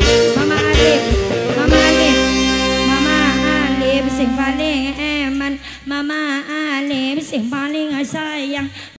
Mama Alif, Mama Alif. Sing paling eman sing paling sayang.